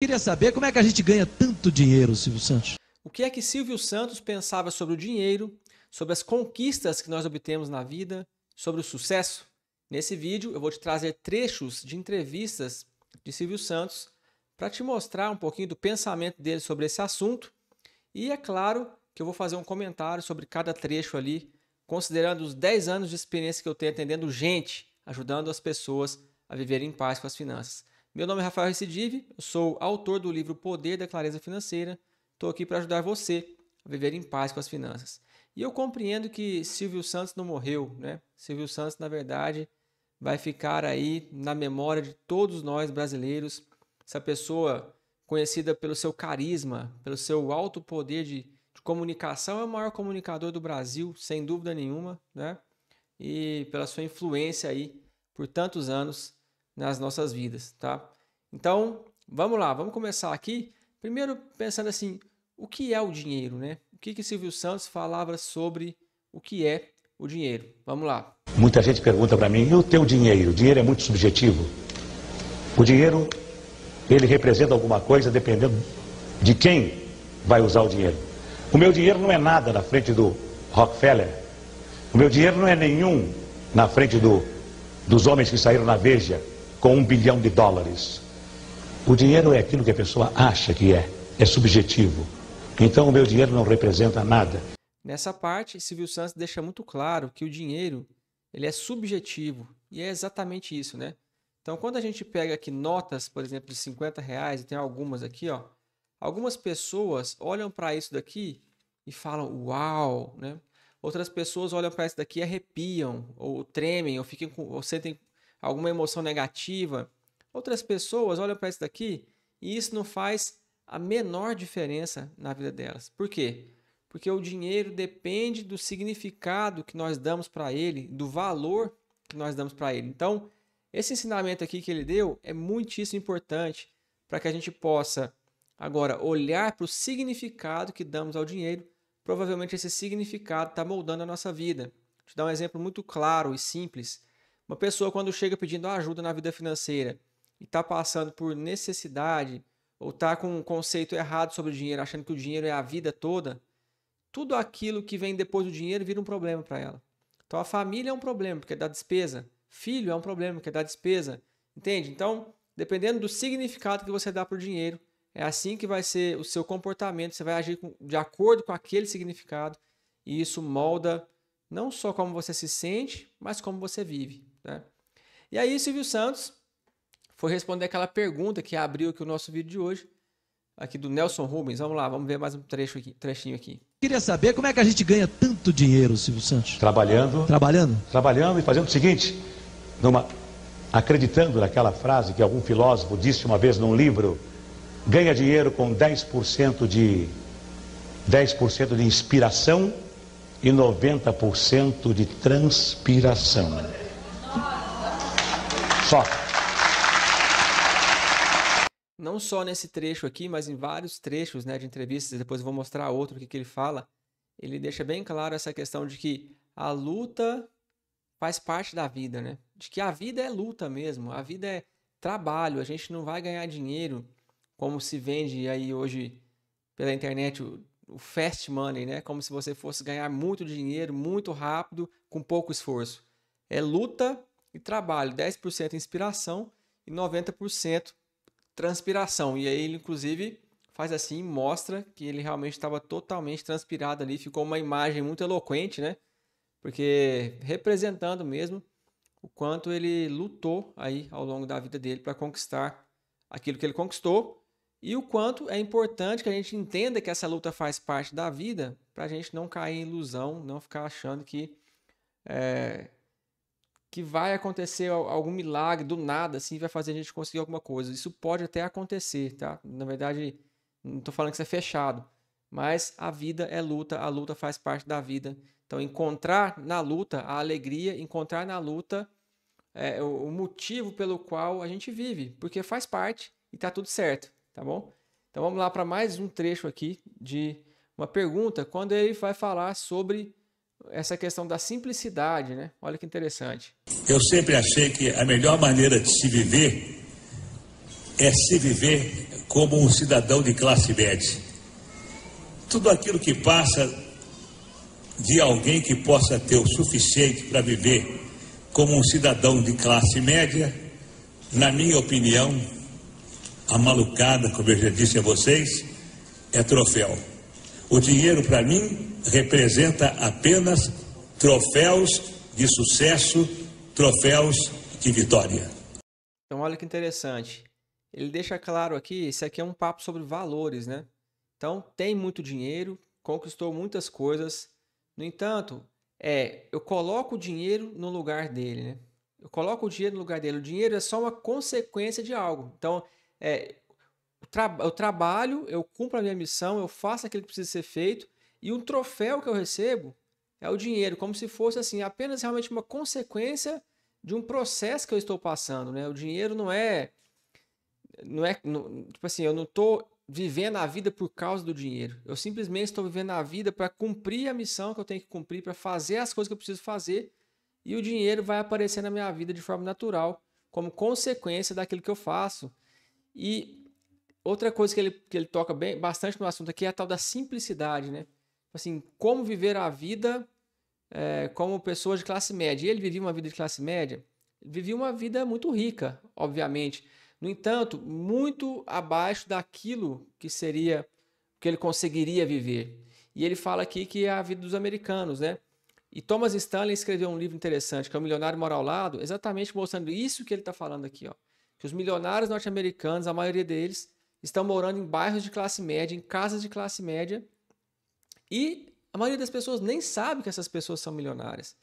Queria saber como é que a gente ganha tanto dinheiro, Silvio Santos. O que é que Silvio Santos pensava sobre o dinheiro, sobre as conquistas que nós obtemos na vida, sobre o sucesso? Nesse vídeo eu vou te trazer trechos de entrevistas de Silvio Santos para te mostrar um pouquinho do pensamento dele sobre esse assunto. E é claro que eu vou fazer um comentário sobre cada trecho ali, considerando os 10 anos de experiência que eu tenho atendendo gente, ajudando as pessoas a viverem em paz com as finanças. Meu nome é Rafael Recidive, eu sou autor do livro Poder da Clareza Financeira. Estou aqui para ajudar você a viver em paz com as finanças. E eu compreendo que Silvio Santos não morreu, né? Silvio Santos, na verdade, vai ficar aí na memória de todos nós brasileiros. Essa pessoa conhecida pelo seu carisma, pelo seu alto poder de comunicação, é o maior comunicador do Brasil, sem dúvida nenhuma, né? E pela sua influência aí por tantos anos nas nossas vidas, tá? Então, vamos lá, vamos começar aqui. Primeiro, pensando assim, o que é o dinheiro, né? O que que Silvio Santos falava sobre o que é o dinheiro? Vamos lá. Muita gente pergunta para mim, e o teu dinheiro? O dinheiro é muito subjetivo. O dinheiro, ele representa alguma coisa dependendo de quem vai usar o dinheiro. O meu dinheiro não é nada na frente do Rockefeller. O meu dinheiro não é nenhum na frente dos homens que saíram na Veja com $1 bilhão. O dinheiro é aquilo que a pessoa acha que é subjetivo. Então o meu dinheiro não representa nada. Nessa parte, Silvio Santos deixa muito claro que o dinheiro, ele é subjetivo, e é exatamente isso, né? Então quando a gente pega aqui notas, por exemplo, de R$50, e tem algumas aqui, ó, algumas pessoas olham para isso daqui e falam, uau, né? Outras pessoas olham para isso daqui e arrepiam, ou tremem, ou sentem alguma emoção negativa. Outras pessoas olham para isso daqui e isso não faz a menor diferença na vida delas. Por quê? Porque o dinheiro depende do significado que nós damos para ele, do valor que nós damos para ele. Então, esse ensinamento aqui que ele deu é muitíssimo importante para que a gente possa agora olhar para o significado que damos ao dinheiro. Provavelmente esse significado está moldando a nossa vida. Vou te dar um exemplo muito claro e simples. Uma pessoa, quando chega pedindo ajuda na vida financeira e está passando por necessidade ou está com um conceito errado sobre o dinheiro, achando que o dinheiro é a vida toda, tudo aquilo que vem depois do dinheiro vira um problema para ela. Então a família é um problema porque dá despesa, filho é um problema porque dá despesa, entende? Então, dependendo do significado que você dá para o dinheiro, é assim que vai ser o seu comportamento, você vai agir de acordo com aquele significado e isso molda não só como você se sente, mas como você vive, né? E aí Silvio Santos foi responder aquela pergunta que abriu aqui o nosso vídeo de hoje, aqui do Nelson Rubens. Vamos lá, vamos ver mais um trecho aqui, trechinho aqui. Queria saber como é que a gente ganha tanto dinheiro, Silvio Santos? Trabalhando. Trabalhando? Trabalhando e fazendo o seguinte, acreditando naquela frase que algum filósofo disse uma vez num livro, ganha dinheiro com 10% de inspiração e 90% de transpiração. Só. Não só nesse trecho aqui, mas em vários trechos, né, de entrevistas, depois eu vou mostrar outro que ele fala, ele deixa bem claro essa questão de que a luta faz parte da vida, né? De que a vida é luta mesmo, a vida é trabalho, a gente não vai ganhar dinheiro como se vende aí hoje pela internet o fast money, né? Como se você fosse ganhar muito dinheiro, muito rápido, com pouco esforço. É luta e trabalho, 10% inspiração e 90% transpiração. E aí ele, inclusive, faz assim, mostra que ele realmente estava totalmente transpirado ali, ficou uma imagem muito eloquente, né? Porque representando mesmo o quanto ele lutou aí ao longo da vida dele para conquistar aquilo que ele conquistou. E o quanto é importante que a gente entenda que essa luta faz parte da vida para a gente não cair em ilusão, não ficar achando que vai acontecer algum milagre do nada, assim, vai fazer a gente conseguir alguma coisa. Isso pode até acontecer, tá? Na verdade, não estou falando que isso é fechado, mas a vida é luta, a luta faz parte da vida. Então, encontrar na luta a alegria, encontrar na luta o motivo pelo qual a gente vive, porque faz parte e está tudo certo. Tá bom? Então vamos lá para mais um trecho aqui de uma pergunta, quando ele vai falar sobre essa questão da simplicidade, né? Olha que interessante. Eu sempre achei que a melhor maneira de se viver é se viver como um cidadão de classe média. Tudo aquilo que passa de alguém que possa ter o suficiente para viver como um cidadão de classe média, na minha opinião, a malucada, como eu já disse a vocês, é troféu. O dinheiro, para mim, representa apenas troféus de sucesso, troféus de vitória. Então, olha que interessante. Ele deixa claro aqui, isso aqui é um papo sobre valores, né? Então, tem muito dinheiro, conquistou muitas coisas. No entanto, eu coloco o dinheiro no lugar dele, né? Eu coloco o dinheiro no lugar dele. O dinheiro é só uma consequência de algo. Então, eu trabalho, eu cumpro a minha missão, eu faço aquilo que precisa ser feito. E o troféu que eu recebo é o dinheiro, como se fosse assim, apenas realmente uma consequência de um processo que eu estou passando, né? O dinheiro não é, tipo assim, eu não estou vivendo a vida por causa do dinheiro. Eu simplesmente estou vivendo a vida para cumprir a missão que eu tenho que cumprir, para fazer as coisas que eu preciso fazer, e o dinheiro vai aparecer na minha vida de forma natural, como consequência daquilo que eu faço. E outra coisa que ele toca bastante no assunto aqui é a tal da simplicidade, né? Assim, como viver a vida como pessoa de classe média. E ele vivia uma vida de classe média, ele vivia uma vida muito rica, obviamente. No entanto, muito abaixo daquilo que seria, que ele conseguiria viver. E ele fala aqui que é a vida dos americanos, né? E Thomas Stanley escreveu um livro interessante, que é O Milionário Mora ao Lado, exatamente mostrando isso que ele está falando aqui, ó. Que os milionários norte-americanos, a maioria deles, estão morando em bairros de classe média, em casas de classe média, e a maioria das pessoas nem sabe que essas pessoas são milionárias,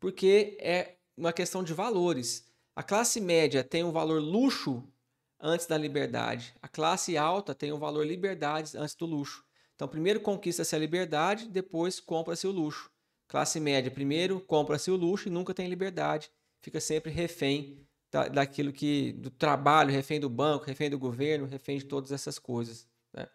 porque é uma questão de valores. A classe média tem um valor luxo antes da liberdade. A classe alta tem um valor liberdade antes do luxo. Então, primeiro conquista-se a liberdade, depois compra-se o luxo. Classe média, primeiro compra-se o luxo e nunca tem liberdade. Fica sempre refém daquilo que... do trabalho, refém do banco, refém do governo, refém de todas essas coisas, né?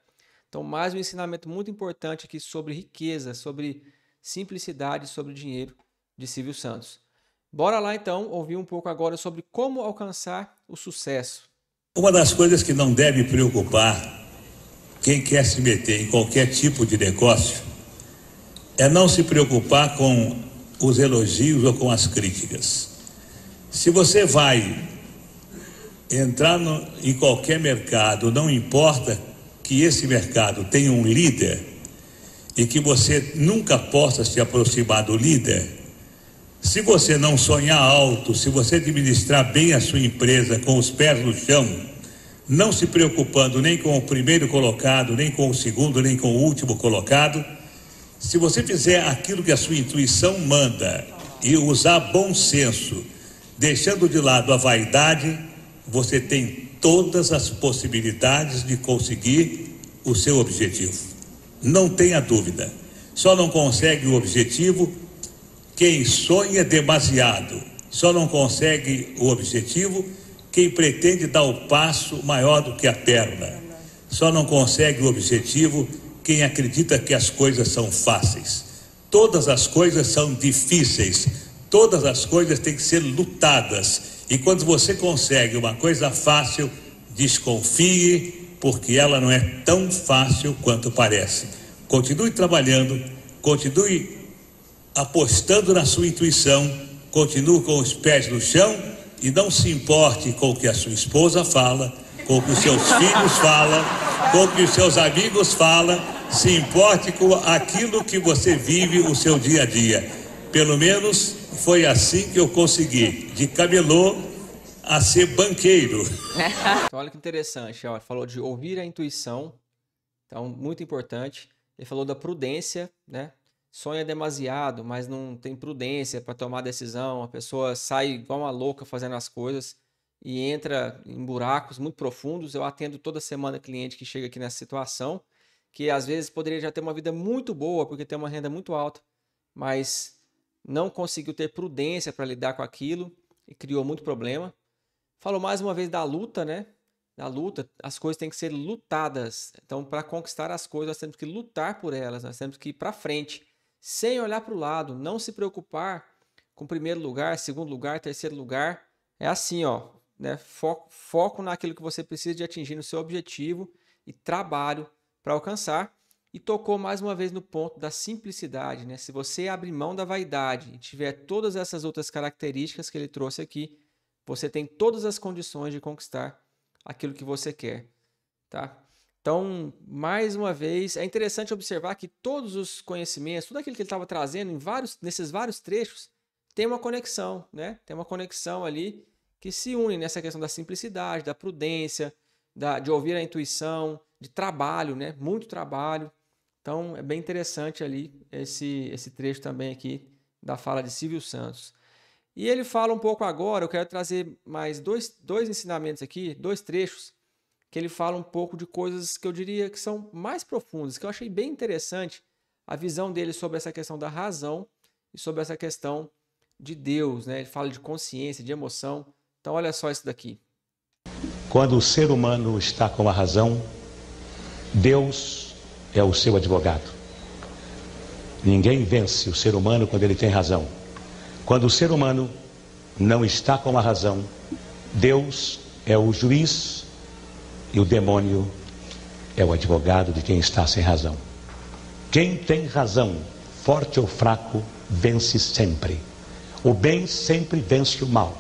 Então, mais um ensinamento muito importante aqui sobre riqueza, sobre simplicidade, sobre dinheiro, de Silvio Santos. Bora lá, então, ouvir um pouco agora sobre como alcançar o sucesso. Uma das coisas que não deve preocupar quem quer se meter em qualquer tipo de negócio é não se preocupar com os elogios ou com as críticas. Se você vai entrar em qualquer mercado, não importa que esse mercado tenha um líder e que você nunca possa se aproximar do líder, se você não sonhar alto, se você administrar bem a sua empresa com os pés no chão, não se preocupando nem com o primeiro colocado, nem com o segundo, nem com o último colocado, se você fizer aquilo que a sua intuição manda e usar bom senso, deixando de lado a vaidade, você tem todas as possibilidades de conseguir o seu objetivo. Não tenha dúvida. Só não consegue o objetivo quem sonha demasiado. Só não consegue o objetivo quem pretende dar o passo maior do que a perna. Só não consegue o objetivo quem acredita que as coisas são fáceis. Todas as coisas são difíceis. Todas as coisas têm que ser lutadas. E quando você consegue uma coisa fácil, desconfie, porque ela não é tão fácil quanto parece. Continue trabalhando, continue apostando na sua intuição, continue com os pés no chão e não se importe com o que a sua esposa fala, com o que os seus filhos falam, com o que os seus amigos falam, se importe com aquilo que você vive o seu dia a dia. Pelo menos foi assim que eu consegui, de camelô a ser banqueiro. Então, olha que interessante, ó. Ele falou de ouvir a intuição, então muito importante. Ele falou da prudência, né? Sonha demasiado, mas não tem prudência para tomar decisão. A pessoa sai igual uma louca fazendo as coisas e entra em buracos muito profundos. Eu atendo toda semana cliente que chega aqui nessa situação, que às vezes poderia já ter uma vida muito boa, porque tem uma renda muito alta, mas não conseguiu ter prudência para lidar com aquilo e criou muito problema. Falou mais uma vez da luta, né? Da luta, as coisas têm que ser lutadas. Então, para conquistar as coisas, nós temos que lutar por elas, nós temos que ir para frente, sem olhar para o lado, não se preocupar com primeiro lugar, segundo lugar, terceiro lugar. É assim, ó, né? Foco naquilo que você precisa de atingir no seu objetivo e trabalho para alcançar. E tocou mais uma vez no ponto da simplicidade, né? Se você abrir mão da vaidade e tiver todas essas outras características que ele trouxe aqui, você tem todas as condições de conquistar aquilo que você quer, tá? Então, mais uma vez, é interessante observar que todos os conhecimentos, tudo aquilo que ele estava trazendo em nesses vários trechos, tem uma conexão, né? Tem uma conexão ali que se une nessa questão da simplicidade, da prudência, de ouvir a intuição, de trabalho, né? Muito trabalho. Então, é bem interessante ali esse trecho também aqui da fala de Silvio Santos. E ele fala um pouco agora, eu quero trazer mais dois ensinamentos aqui, dois trechos, que ele fala um pouco de coisas que eu diria que são mais profundas, que eu achei bem interessante a visão dele sobre essa questão da razão e sobre essa questão de Deus, né? Ele fala de consciência, de emoção. Então, olha só isso daqui. Quando o ser humano está com a razão, Deus é o seu advogado. Ninguém vence o ser humano quando ele tem razão. Quando o ser humano não está com a razão, Deus é o juiz e o demônio é o advogado de quem está sem razão. Quem tem razão, forte ou fraco, vence sempre. O bem sempre vence o mal.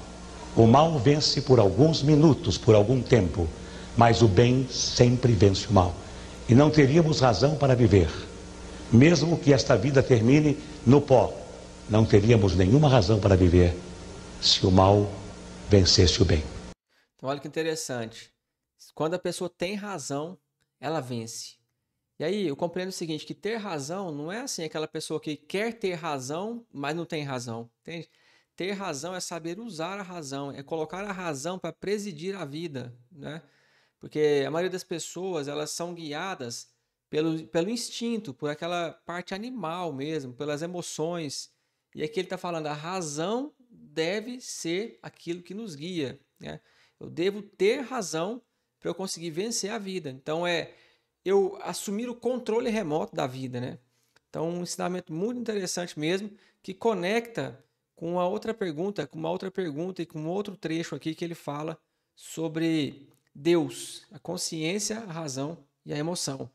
O mal vence por alguns minutos, por algum tempo, mas o bem sempre vence o mal. E não teríamos razão para viver. Mesmo que esta vida termine no pó, não teríamos nenhuma razão para viver se o mal vencesse o bem. Então, olha que interessante. Quando a pessoa tem razão, ela vence. E aí, eu compreendo o seguinte, que ter razão não é assim aquela pessoa que quer ter razão, mas não tem razão, entende? Ter razão é saber usar a razão, é colocar a razão para presidir a vida, né? Porque a maioria das pessoas, elas são guiadas pelo instinto, por aquela parte animal mesmo, pelas emoções. E aqui ele está falando, a razão deve ser aquilo que nos guia, né? Eu devo ter razão para eu conseguir vencer a vida. Então, é eu assumir o controle remoto da vida, né? Então, um ensinamento muito interessante mesmo, que conecta com uma outra pergunta e com outro trecho aqui que ele fala sobre Deus, a consciência, a razão e a emoção.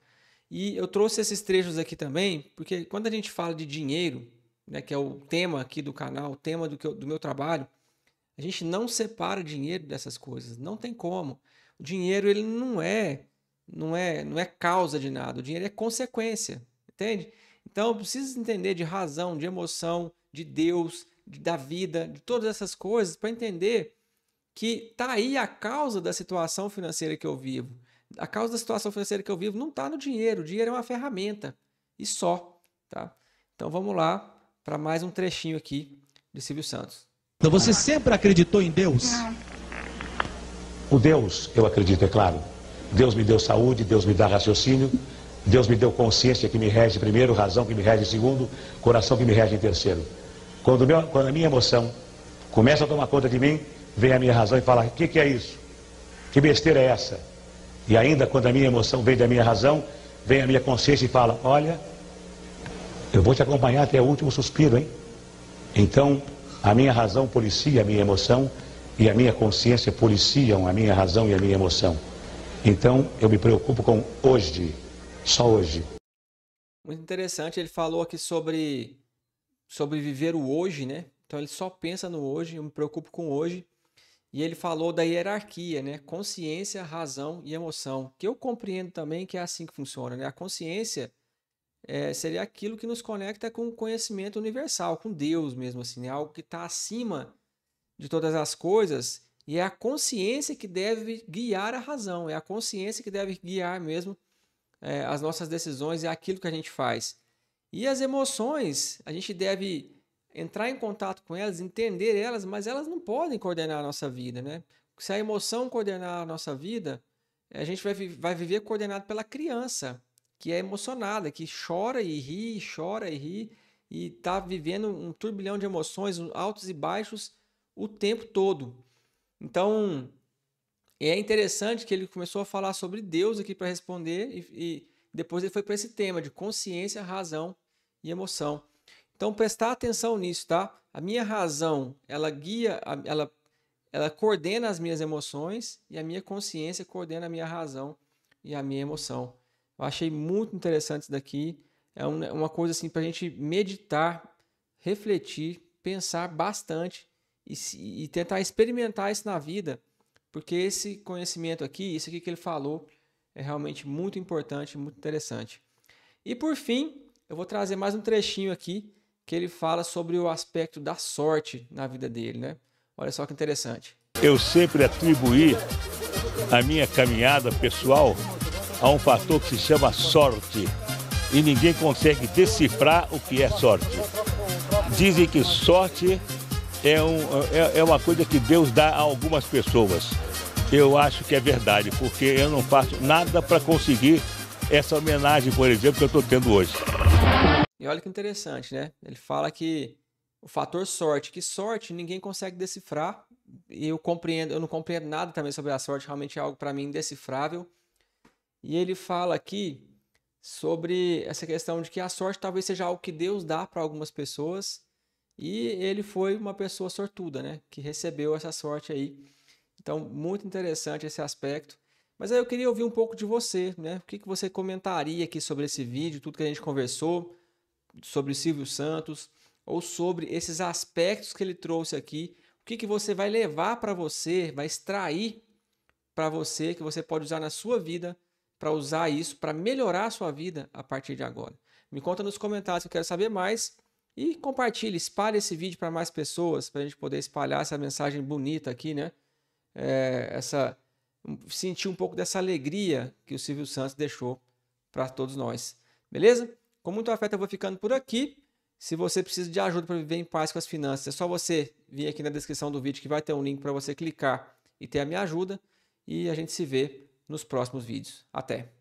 E eu trouxe esses trechos aqui também, porque quando a gente fala de dinheiro, né, que é o tema aqui do canal, o tema do meu trabalho, a gente não separa dinheiro dessas coisas, não tem como. O dinheiro ele não é causa de nada, o dinheiro é consequência, entende? Então, precisa entender de razão, de emoção, de Deus, da vida, de todas essas coisas, para entender que está aí a causa da situação financeira que eu vivo. A causa da situação financeira que eu vivo não está no dinheiro. O dinheiro é uma ferramenta e só, tá? Então vamos lá para mais um trechinho aqui de Silvio Santos. Então você sempre acreditou em Deus? O Deus, eu acredito, é claro. Deus me deu saúde, Deus me dá raciocínio, Deus me deu consciência que me rege primeiro, razão que me rege segundo, coração que me rege em terceiro. Quando a minha emoção começa a tomar conta de mim, vem a minha razão e fala, o que é isso? Que besteira é essa? E ainda quando a minha emoção vem da minha razão, vem a minha consciência e fala, olha, eu vou te acompanhar até o último suspiro, hein? Então, a minha razão policia a minha emoção e a minha consciência policiam a minha razão e a minha emoção. Então, eu me preocupo com hoje, só hoje. Muito interessante, ele falou aqui sobre viver o hoje, né? Então ele só pensa no hoje, eu me preocupo com o hoje. E ele falou da hierarquia, né? Consciência, razão e emoção, que eu compreendo também que é assim que funciona, né? A consciência seria aquilo que nos conecta com o conhecimento universal, com Deus mesmo, assim, né? Algo que está acima de todas as coisas, e é a consciência que deve guiar a razão, é a consciência que deve guiar mesmo as nossas decisões e aquilo que a gente faz. E as emoções, a gente deve entrar em contato com elas, entender elas, mas elas não podem coordenar a nossa vida, né? Se a emoção coordenar a nossa vida, a gente vai viver coordenado pela criança, que é emocionada, que chora e ri, e está vivendo um turbilhão de emoções, altos e baixos, o tempo todo. Então, é interessante que ele começou a falar sobre Deus aqui para responder e depois ele foi para esse tema de consciência, razão e emoção. Então, prestar atenção nisso, tá? A minha razão, ela guia, ela ela coordena as minhas emoções e a minha consciência coordena a minha razão e a minha emoção. Eu achei muito interessante isso daqui. É uma coisa assim para a gente meditar, refletir, pensar bastante e tentar experimentar isso na vida, porque esse conhecimento aqui, isso aqui que ele falou, é realmente muito importante, muito interessante. E por fim, eu vou trazer mais um trechinho aqui que ele fala sobre o aspecto da sorte na vida dele, né? Olha só que interessante. Eu sempre atribuí a minha caminhada pessoal a um fator que se chama sorte. E ninguém consegue decifrar o que é sorte. Dizem que sorte é uma coisa que Deus dá a algumas pessoas. Eu acho que é verdade, porque eu não faço nada para conseguir essa homenagem, por exemplo, que eu estou tendo hoje. E olha que interessante, né? Ele fala que o fator sorte, que sorte ninguém consegue decifrar. E eu não compreendo nada também sobre a sorte, realmente é algo para mim indecifrável. E ele fala aqui sobre essa questão de que a sorte talvez seja algo que Deus dá para algumas pessoas. E ele foi uma pessoa sortuda, né? Que recebeu essa sorte aí. Então, muito interessante esse aspecto. Mas aí eu queria ouvir um pouco de você, né? O que você comentaria aqui sobre esse vídeo, tudo que a gente conversou, sobre Silvio Santos, ou sobre esses aspectos que ele trouxe aqui. O que você vai levar para você, vai extrair para você, que você pode usar na sua vida, para usar isso, para melhorar a sua vida a partir de agora. Me conta nos comentários, que eu quero saber mais. E compartilhe, espalhe esse vídeo para mais pessoas, para a gente poder espalhar essa mensagem bonita aqui, né? Sentir um pouco dessa alegria que o Silvio Santos deixou para todos nós. Beleza? Com muito afeto eu vou ficando por aqui. Se você precisa de ajuda para viver em paz com as finanças, é só você vir aqui na descrição do vídeo que vai ter um link para você clicar e ter a minha ajuda. E a gente se vê nos próximos vídeos. Até!